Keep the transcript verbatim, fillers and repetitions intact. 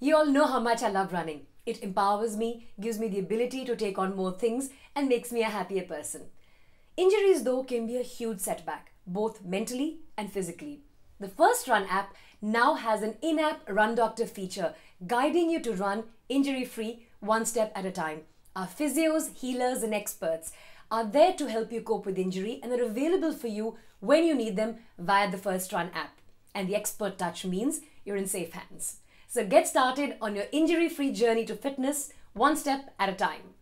You all know how much I love running. It empowers me, gives me the ability to take on more things, and makes me a happier person. Injuries, though, can be a huge setback, both mentally and physically. The First Run app now has an in-app RunDoctor feature, guiding you to run injury-free, one step at a time. Our physios, healers, and experts are there to help you cope with injury, and are available for you when you need them via the First Run app. And the expert touch means you're in safe hands. So get started on your injury-free journey to fitness, one step at a time.